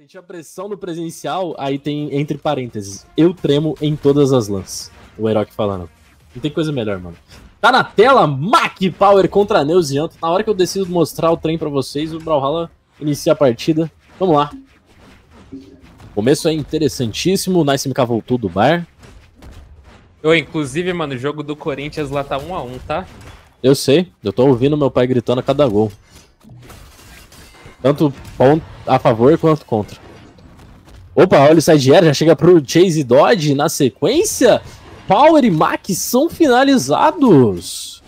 Senti a pressão no presencial, aí tem entre parênteses, eu tremo em todas as LANs. O Herói falando. Não tem coisa melhor, mano. Tá na tela, Mak Power contra Neuzianto. Na hora que eu decido mostrar o trem pra vocês, o Brawlhalla inicia a partida. Vamos lá. O começo é interessantíssimo, o Nice MK voltou do bar. Eu, inclusive, mano, o jogo do Corinthians lá tá 1 a 1, tá? Eu sei, eu tô ouvindo meu pai gritando a cada gol. Tanto a favor quanto contra. Opa, olha o side air, já chega pro Chase e Dodge. Na sequência, Power e Mak são finalizados.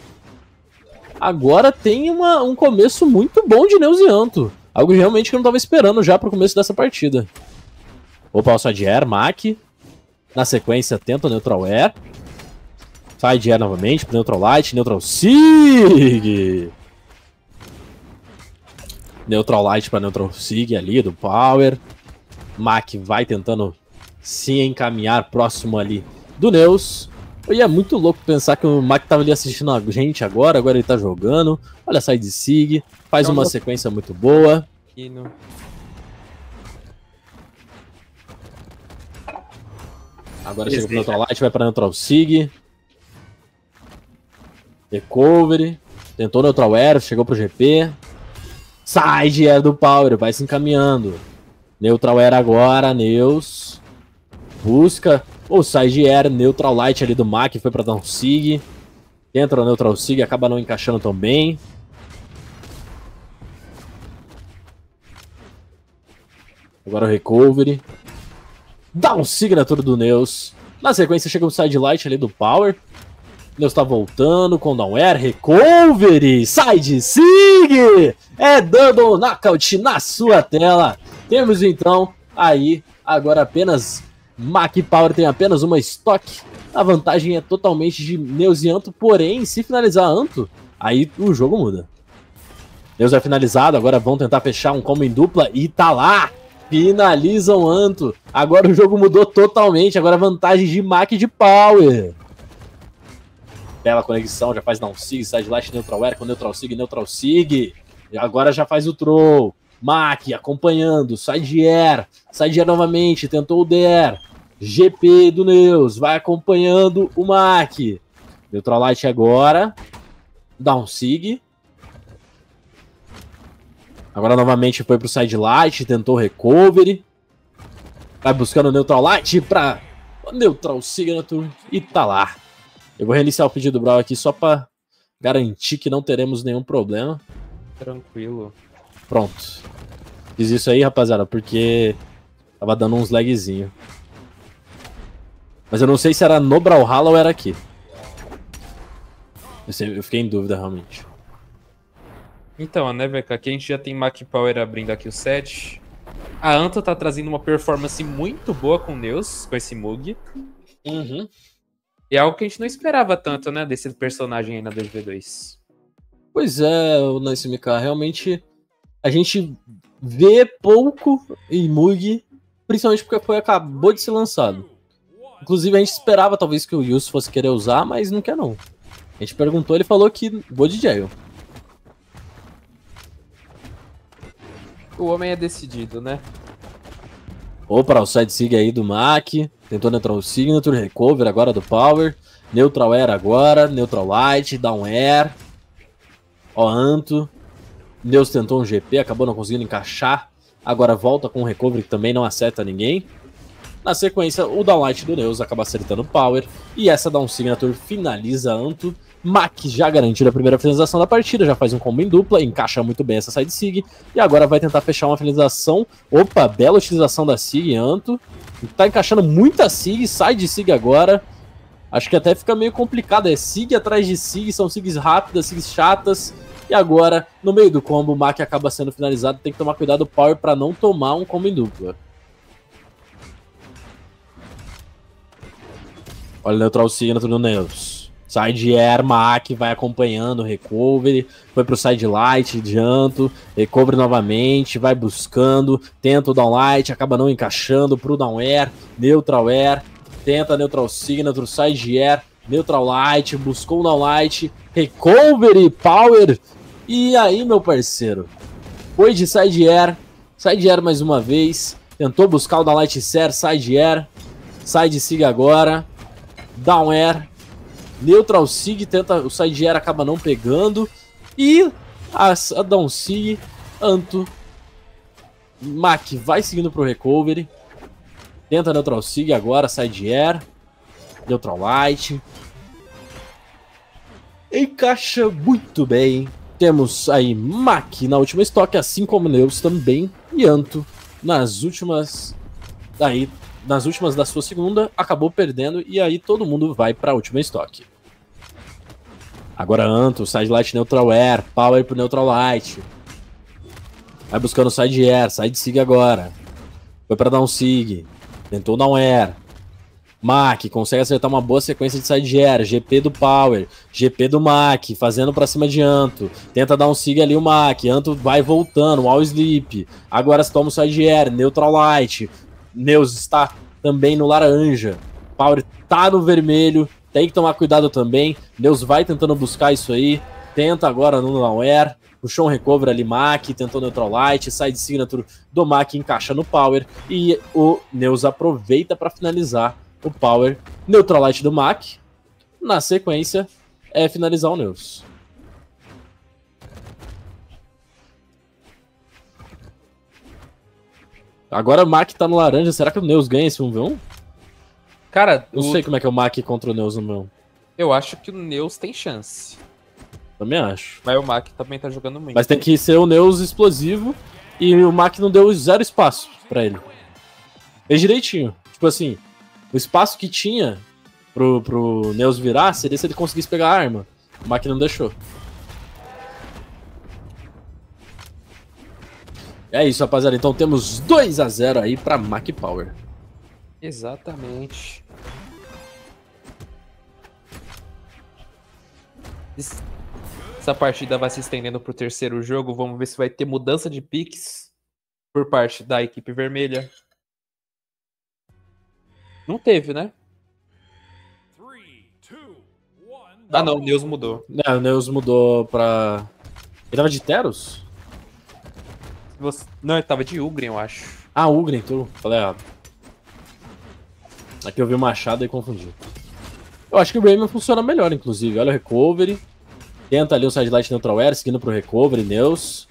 Agora tem um começo muito bom de Neuzianto. Algo realmente que eu não tava esperando já pro começo dessa partida. Opa, o side air, Mak. Na sequência, tenta o neutral air. Side air novamente, pro neutral light, neutral sig. Neutral Light para Neutral Sig ali do Power. Mak vai tentando se encaminhar próximo ali do Neuz. E é muito louco pensar que o Mak tava ali assistindo a gente agora ele tá jogando. Olha, sai de Sig, faz uma sequência muito boa. Agora chega pro Neutral Light, vai para Neutral Sig. Recovery. Tentou Neutral Air, chegou pro GP. Side air do Power, vai se encaminhando. Neutral air agora, Neuz. Busca. Ou side air, neutral light ali do Mak, foi pra dar um sig. Entra o neutral sig, acaba não encaixando tão bem. Agora o recovery. Dá um sig na turma do Neuz. Na sequência chega o side light ali do Power. Neuz tá voltando com down air, recovery, side sig. É double knockout na sua tela. Temos então aí agora apenas Mak Power tem apenas uma estoque. A vantagem é totalmente de Neuzianto, porém se finalizar Anto, aí o jogo muda. Neuz é finalizado, agora vão tentar fechar um combo em dupla e tá lá. Finalizam Anto. Agora o jogo mudou totalmente, agora a vantagem de Mak de Power. Bela conexão, já faz down sig, side light, neutral air com neutral sig, neutral sig. Agora já faz o troll. Mak acompanhando, side air novamente, tentou o der. GP do Neuz, vai acompanhando o Mak. Neutral light agora. Down sig. Agora novamente foi pro side light, tentou recovery. Vai buscando o neutral light pra neutral signature e tá lá. Eu vou reiniciar o feed do Brawl aqui só pra garantir que não teremos nenhum problema. Tranquilo. Pronto. Fiz isso aí, rapaziada, porque tava dando uns lagzinhos. Mas eu não sei se era no Brawlhalla ou era aqui. Eu fiquei em dúvida, realmente. Então, né, VK, aqui a gente já tem Mak Power abrindo aqui o set. A Anto tá trazendo uma performance muito boa com o Neuz, com esse Mugi. Uhum. E é algo que a gente não esperava tanto, né, desse personagem aí na 2v2. Pois é, o Nice MK, realmente a gente vê pouco em Mugi, principalmente porque acabou de ser lançado. Inclusive a gente esperava talvez que o Yusuf fosse querer usar, mas não quer não. A gente perguntou, ele falou que vou de Jail. O homem é decidido, né? Opa, o side sig aí do Mak, tentou neutral signature, recover agora do Power, neutral air agora, neutral light, down air. Ó, Anto. Neuz tentou um GP, acabou não conseguindo encaixar. Agora volta com o recovery que também não acerta ninguém. Na sequência, o downlight do Neuz acaba acertando o Power. E essa down signature finaliza Anto. Mak já garantiu a primeira finalização da partida, já faz um combo em dupla, encaixa muito bem essa side sig. E agora vai tentar fechar uma finalização. Opa, bela utilização da sig, Anto. Tá encaixando muita sig, side sig agora. Acho que até fica meio complicado, é sig atrás de sig, são sigs rápidas, sigs chatas. E agora, no meio do combo, o Mak acaba sendo finalizado, tem que tomar cuidado o Power para não tomar um combo em dupla. Olha o neutral signature do Neuz. Side air, Mak vai acompanhando, recovery, foi pro side light, adianto, recovery novamente, vai buscando, tenta o down light, acaba não encaixando pro down air, neutral air. Tenta neutral signature, side air, neutral light, buscou o down light, recovery, power. E aí, meu parceiro? Foi de side air mais uma vez. Tentou buscar o da Lightsair, sai de Air. Sai de Sig agora. Down Air. Neutral Sig, tenta, o sai de Air acaba não pegando. E a Down Sig, Anto. Mak vai seguindo pro recovery. Tenta Neutral Sig agora, sai de Air. Neutral Light. Encaixa muito bem. Temos aí Mak na última estoque, assim como Neuz também. E Anto nas últimas da sua segunda, acabou perdendo. E aí todo mundo vai pra última estoque. Agora Anto, side light, neutral air. Power pro neutral light. Vai buscando side air, side sig agora. Foi pra dar um sig. Tentou dar um air. Mak consegue acertar uma boa sequência de side air, GP do Power, GP do Mak, fazendo pra cima de Anto, tenta dar um sig ali o Mak, Anto vai voltando, all sleep, agora se toma o side air, neutral light, Neuz está também no laranja, Power tá no vermelho, tem que tomar cuidado também, Neuz vai tentando buscar isso aí, tenta agora no down air, puxou um recover ali Mak, tentou neutral light, side signature do Mak, encaixa no Power e o Neuz aproveita pra finalizar o Power, Neutral Light do Mak. Na sequência, é finalizar o Neuz. Agora o Mak tá no laranja. Será que o Neuz ganha esse 1v1? Cara, não sei como é que é o Mak contra o Neuz no 1v1. Eu acho que o Neuz tem chance. Também acho. Mas o Mak também tá jogando muito. Mas tem que ser o Neuz explosivo. E o Mak não deu zero espaço pra ele. Fez direitinho. Tipo assim... O espaço que tinha pro Neuz virar seria se ele conseguisse pegar a arma. O Mak não deixou. É isso, rapaziada. Então temos 2-0 aí pra Mak Power. Exatamente. Essa partida vai se estendendo pro terceiro jogo. Vamos ver se vai ter mudança de picks por parte da equipe vermelha. Não teve, né? 3, 2, 1, ah, não, o Neuz mudou. É, o Neuz mudou pra... Ele tava de Teros? Você... Não, ele tava de Ulgrim, eu acho. Ah, Ulgrim, tu. Falei errado. Aqui eu vi o Machado e confundi. Eu acho que o Rayman funciona melhor, inclusive. Olha o recovery. Tenta ali o side light neutral air, seguindo pro recovery, Neuz.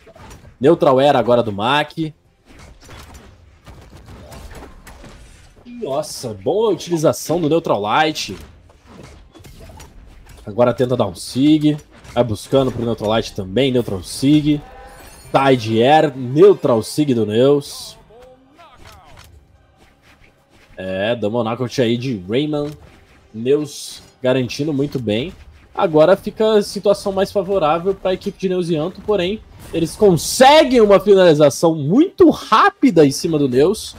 Neutral air agora do Mak. Nossa, boa utilização do Neutral Light. Agora tenta dar um sig. Vai buscando pro Neutral Light também. Neutral sig. Tide Air. Neutral sig do Neuz. É, double knockout aí de Rayman. Neuz garantindo muito bem. Agora fica a situação mais favorável para a equipe de Neuzianto. Porém, eles conseguem uma finalização muito rápida em cima do Neuz.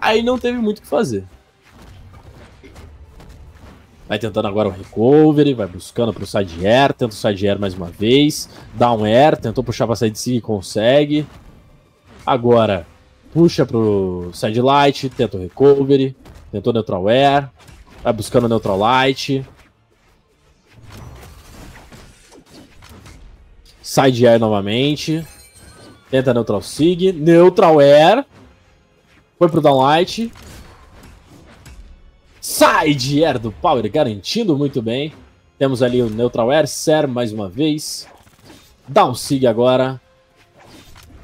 Aí não teve muito o que fazer. Vai tentando agora o recovery, vai buscando pro side air, tenta o side air mais uma vez. Down air, tentou puxar pra side sig, consegue. Agora puxa pro side light, tenta o recovery, tentou neutral air, vai buscando neutral light. Side air novamente, tenta neutral sig, neutral air. Foi pro downlight. Side air do Power, garantindo muito bem. Temos ali o neutral air, ser mais uma vez. Downsig agora.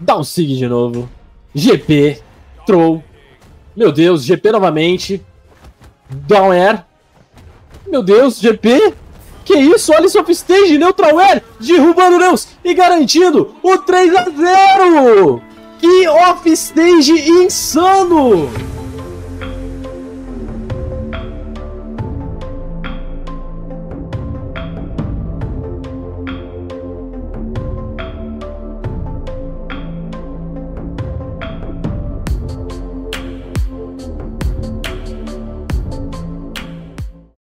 Downsig de novo. GP, troll. Meu Deus, GP novamente. Down air. Meu Deus, GP. Que isso, olha esse offstage, neutral air. Derrubando o Neuz e garantindo o 3-0. Que offstage insano!